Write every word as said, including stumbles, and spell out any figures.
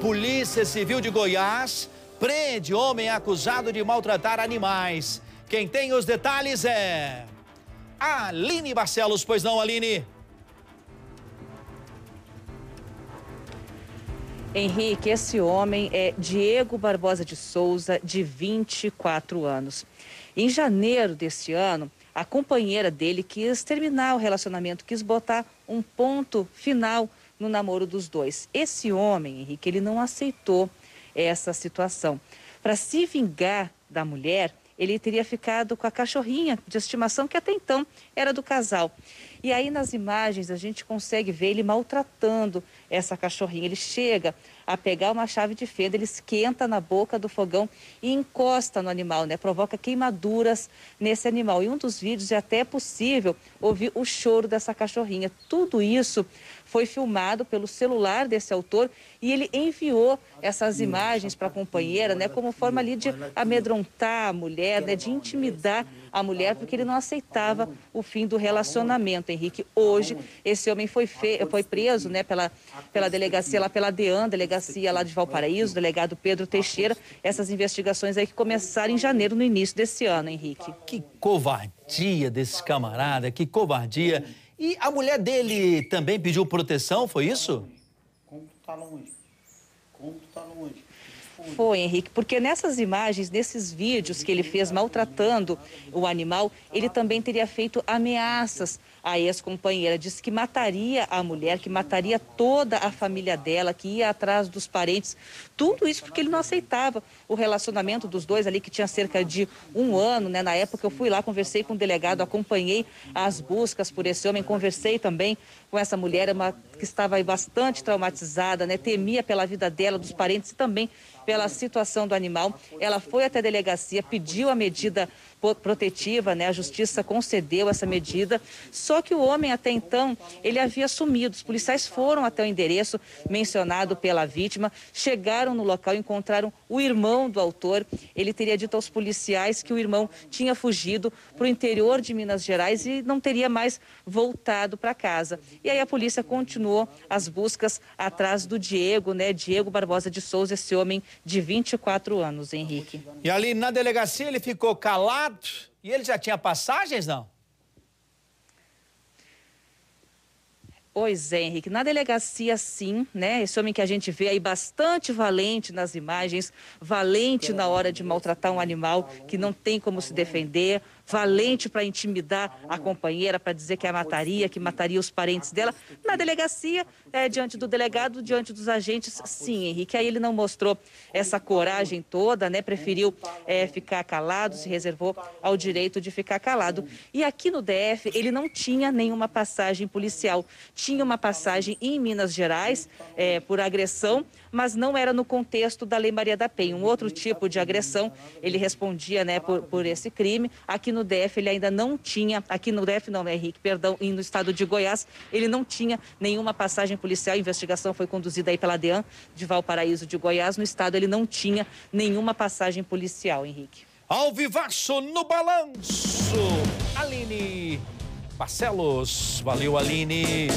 Polícia Civil de Goiás prende homem acusado de maltratar animais. Quem tem os detalhes é Aline Barcelos, pois não, Aline? Henrique, esse homem é Diego Barbosa de Souza, de vinte e quatro anos. Em janeiro deste ano, a companheira dele quis terminar o relacionamento, quis botar um ponto final no namoro dos dois. Esse homem, Henrique, ele não aceitou essa situação. Para se vingar da mulher, ele teria ficado com a cachorrinha de estimação, que até então era do casal. E aí nas imagens a gente consegue ver ele maltratando essa cachorrinha. Ele chega a pegar uma chave de fenda, ele esquenta na boca do fogão e encosta no animal, né? Provoca queimaduras nesse animal. E um dos vídeos é até possível ouvir o choro dessa cachorrinha. Tudo isso foi filmado pelo celular desse autor e ele enviou essas imagens para a companheira, né? Como forma ali de amedrontar a mulher, né? De intimidar a mulher, porque ele não aceitava o fim do relacionamento. Henrique, hoje esse homem foi, fe... foi preso, né, pela, pela delegacia lá, pela DEAN, delegacia lá de Valparaíso, delegado Pedro Teixeira. Essas investigações aí que começaram em janeiro, no início desse ano, Henrique. Que covardia desse camarada, que covardia. E a mulher dele também pediu proteção, foi isso? Como tu tá longe? Como tu tá longe? Foi, Henrique, porque nessas imagens, nesses vídeos que ele fez maltratando o animal, ele também teria feito ameaças à ex-companheira. Disse que mataria a mulher, que mataria toda a família dela, que ia atrás dos parentes. Tudo isso porque ele não aceitava o relacionamento dos dois ali, que tinha cerca de um ano, né? Na época eu fui lá, conversei com o delegado, acompanhei as buscas por esse homem, conversei também com essa mulher, uma, que estava aí bastante traumatizada, né? Temia pela vida dela, dos parentes e também pela situação do animal. Ela foi até a delegacia, pediu a medida protetiva, né? A justiça concedeu essa medida, só que o homem até então, ele havia sumido. Os policiais foram até o endereço mencionado pela vítima, chegaram no local, encontraram o irmão do autor. Ele teria dito aos policiais que o irmão tinha fugido para o interior de Minas Gerais e não teria mais voltado para casa. E aí a polícia continuou as buscas atrás do Diego, né? Diego Barbosa de Souza, esse homem de vinte e quatro anos, Henrique. E ali na delegacia ele ficou calado e ele já tinha passagens, não? Pois é, Henrique, na delegacia sim, né, esse homem que a gente vê aí bastante valente nas imagens, valente na hora de maltratar um animal que não tem como se defender, valente para intimidar a companheira, para dizer que a mataria, que mataria os parentes dela. Na delegacia, é, diante do delegado, diante dos agentes, sim, Henrique. Aí ele não mostrou essa coragem toda, né? Preferiu é, ficar calado, se reservou ao direito de ficar calado. E aqui no D F, ele não tinha nenhuma passagem policial. Tinha uma passagem em Minas Gerais, é, por agressão, mas não era no contexto da Lei Maria da Penha. Um outro tipo de agressão, ele respondia, né, por, por esse crime. Aqui no no D F ele ainda não tinha, aqui no D F não, Henrique, perdão, e no estado de Goiás, ele não tinha nenhuma passagem policial. A investigação foi conduzida aí pela DEAN de Valparaíso de Goiás. No estado ele não tinha nenhuma passagem policial, Henrique. Ao vivaço no balanço, Aline Barcelos. Valeu, Aline.